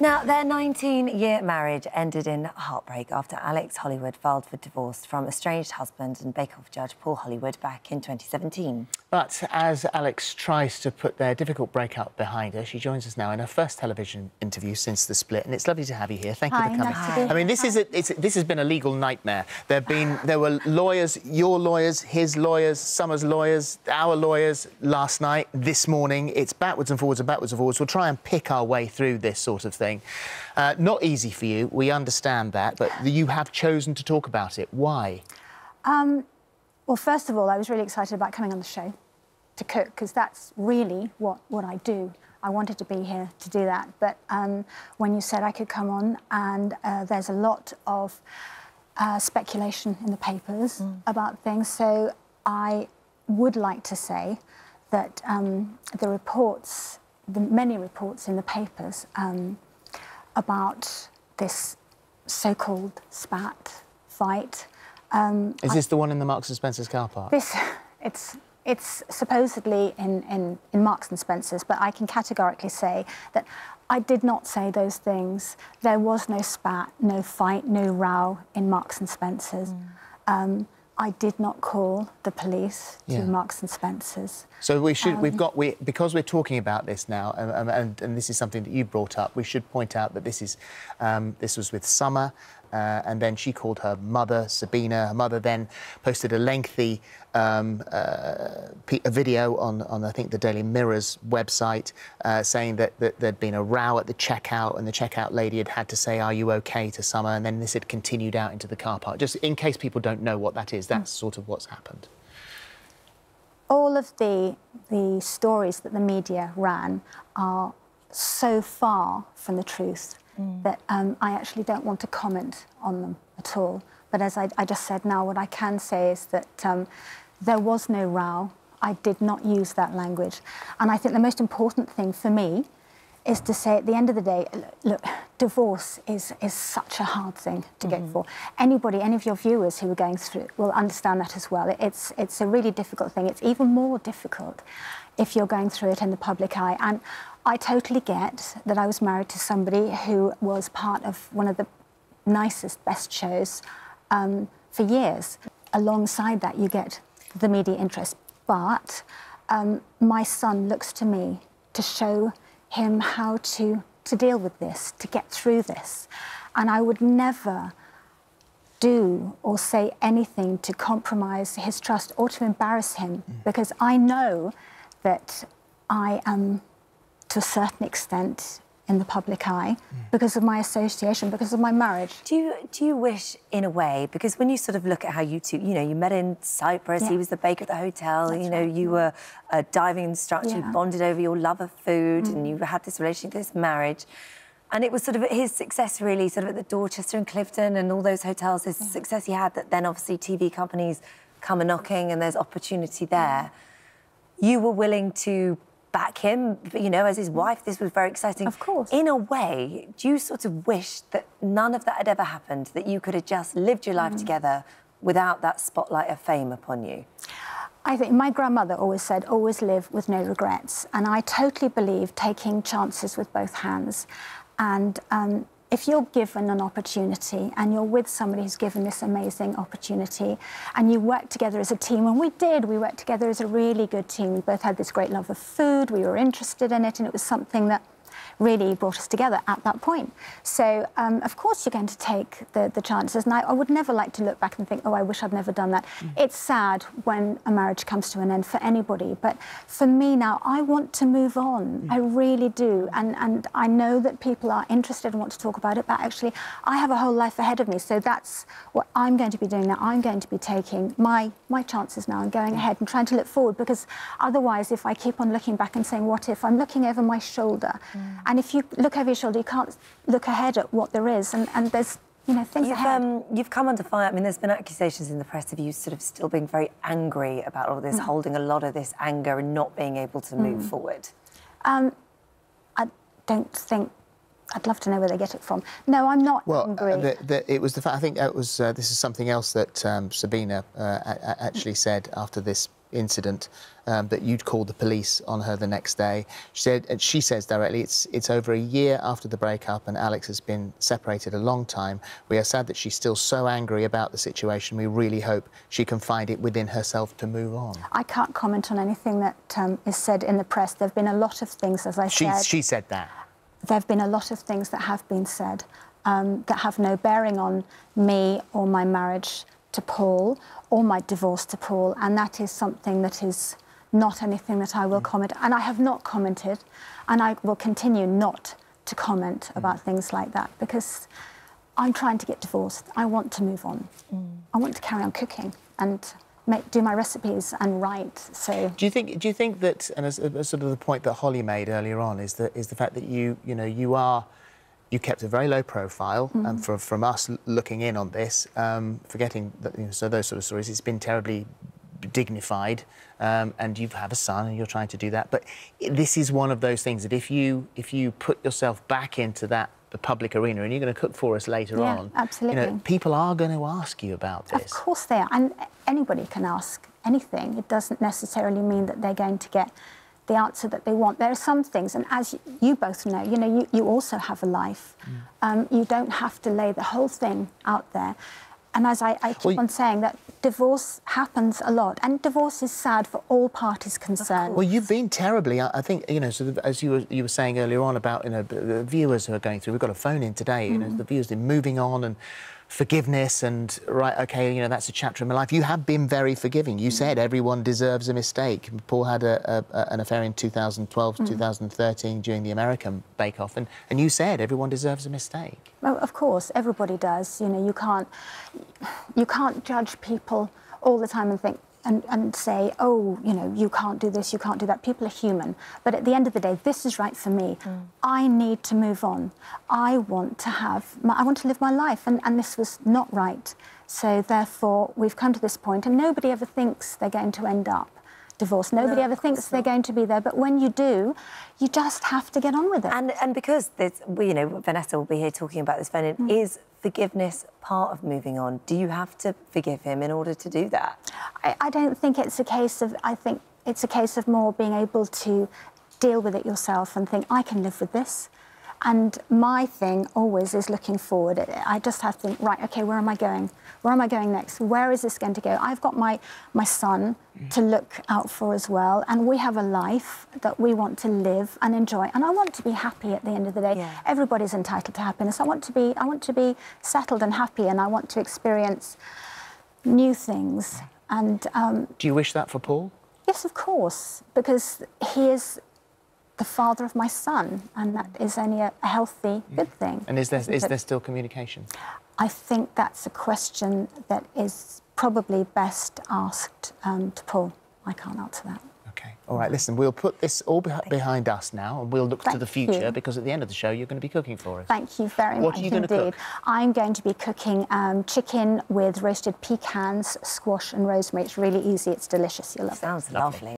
Now, their 19-year marriage ended in heartbreak after Alex Hollywood filed for divorce from estranged husband and Bake Off judge Paul Hollywood back in 2017. But as Alex tries to put their difficult breakup behind her, she joins us now in her first television interview since the split, and it's lovely to have you here. Thank you for coming. Nice to be here. I mean, this has been a legal nightmare. There were lawyers, your lawyers, his lawyers, Summer's lawyers, our lawyers last night, this morning. It's backwards and forwards and backwards and forwards. We'll try and pick our way through this sort of thing. Not easy for you, we understand that, but you have chosen to talk about it. Why? Well, first of all, I was really excited about coming on the show to cook, because that's really what I do. I wanted to be here to do that, but when you said I could come on, and there's a lot of speculation in the papers about things, so I would like to say that the many reports in the papers about this so-called fight. Is this the one in the Marks and Spencer's car park? It's supposedly in Marks and Spencer's, but I can categorically say that I did not say those things. There was no spat, no fight, no row in Marks and Spencer's. I did not call the police to Marks and Spencer's. So we should, because we're talking about this now, and this is something that you brought up, we should point out that this was with Summer, and then she called her mother, Sabina. Her mother then posted a lengthy video on, I think, the Daily Mirror's website, saying that there'd been a row at the checkout, and the checkout lady had to say, "Are you OK?" to Summer, and then this had continued out into the car park. Just in case people don't know what that is, that's sort of what's happened. All of the stories that the media ran are so far from the truth that I actually don't want to comment on them at all. But as I just said now, what I can say is that there was no row. I did not use that language. And I think the most important thing for me is to say, at the end of the day, look, divorce is such a hard thing to go for. Anybody, any of your viewers who are going through it will understand that as well. It's a really difficult thing. It's even more difficult if you're going through it in the public eye. And I totally get that. I was married to somebody who was part of one of the nicest, best shows for years. Alongside that, you get the media interest. But my son looks to me to show him how to deal with this, to get through this. And I would never do or say anything to compromise his trust or to embarrass him, because I know that I am, to a certain extent, in the public eye because of my association, because of my marriage. Do you wish, in a way, because when you sort of look at how you two, you know, you met in Cyprus, he was the baker at the hotel, That's right. You were a diving instructor, you bonded over your love of food and you had this relationship, this marriage, and it was sort of his success, really, sort of at the Dorchester and Clifton and all those hotels, his success he had, that then obviously TV companies come a-knocking and there's opportunity there. You were willing to back him, you know, as his wife. This was very exciting. Of course. In a way, do you sort of wish that none of that had ever happened, that you could have just lived your life together without that spotlight of fame upon you? I think my grandmother always said, always live with no regrets. And I totally believe taking chances with both hands. And if you're given an opportunity and you're with somebody who's given this amazing opportunity and you work together as a team, and we worked together as a really good team. We both had this great love of food, we were interested in it, and it was something that really brought us together at that point. So, of course, you're going to take the chances, and I would never like to look back and think, oh, I wish I'd never done that. It's sad when a marriage comes to an end for anybody, but for me now, I want to move on. I really do, and I know that people are interested and want to talk about it, but actually, I have a whole life ahead of me, so that's what I'm going to be doing now. I'm going to be taking my chances now and going ahead and trying to look forward, because otherwise, if I keep on looking back and saying, what if, I'm looking over my shoulder, and if you look over your shoulder, you can't look ahead at what there is, and there's, you know, things ahead. You've come under fire. I mean, there's been accusations in the press of you sort of still being very angry about all this, holding a lot of this anger and not being able to move forward. I don't think... I'd love to know where they get it from. No, I'm not angry. Well, it was the fact... I think that was... this is something else that Sabina actually said after this incident, that you'd called the police on her the next day. She said, and she says directly, it's over a year after the breakup and Alex has been separated a long time. We are sad that she's still so angry about the situation. We really hope she can find it within herself to move on. I can't comment on anything that is said in the press. There have been a lot of things, as I said... She said that. There have been a lot of things that have been said that have no bearing on me or my marriage to Paul or my divorce to Paul, and that is something that is not anything that I will comment. And I have not commented, and I will continue not to comment about things like that, because I'm trying to get divorced. I want to move on. I want to carry on cooking and do my recipes and write. So do you think that, and as sort of the point that Holly made earlier on, is the fact that you kept a very low profile, and from us looking in on this, forgetting that, so those sort of stories, it's been terribly dignified, and you have a son and you're trying to do that, but this is one of those things that if you put yourself back into that the public arena, and you're going to cook for us later on. Absolutely. People are going to ask you about this. Of course they are, and anybody can ask anything. It doesn't necessarily mean that they're going to get the answer that they want. There are some things, and as you both know, you also have a life. You don't have to lay the whole thing out there. And as I keep on saying, that divorce happens a lot, and divorce is sad for all parties concerned. Well, you've been terribly, I think, so as you were saying earlier on about, the viewers who are going through, we've got a phone in today, the viewers are moving on and forgiveness and, right, OK, that's a chapter in my life. You have been very forgiving. You said everyone deserves a mistake. Paul had an affair in 2012, 2013 during the American Bake Off, and you said everyone deserves a mistake. Well, of course, everybody does. You can't judge people all the time and think, and say, oh, you can't do this, you can't do that. People are human. But at the end of the day, this is right for me. I need to move on. I want to live my life, and this was not right. So therefore, we've come to this point, and nobody ever thinks they're going to end up divorced. Nobody ever thinks they're going to be there, but when you do, you just have to get on with it. And because there's, Vanessa will be here talking about this, phone in, is forgiveness part of moving on? Do you have to forgive him in order to do that? I don't think it's a case of... I think it's a case of more being able to deal with it yourself and think, I can live with this. And my thing always is looking forward. I just have to think, right, OK, where am I going? Where am I going next? Where is this going to go? I've got my son to look out for as well, and we have a life that we want to live and enjoy. And I want to be happy at the end of the day. Yeah. Everybody's entitled to happiness. I want to be settled and happy, and I want to experience new things. And do you wish that for Paul? Yes, of course, because he is the father of my son, and that is only a healthy, good thing. And is there still communication? I think that's a question that is probably best asked to Paul. I can't answer that. OK. All right, listen, we'll put this all behind us now, and we'll look to the future, because at the end of the show, you're going to be cooking for us. Thank you very much indeed. What are you going to cook? I'm going to be cooking chicken with roasted pecans, squash and rosemary. It's really easy. It's delicious. You'll love it. Sounds lovely.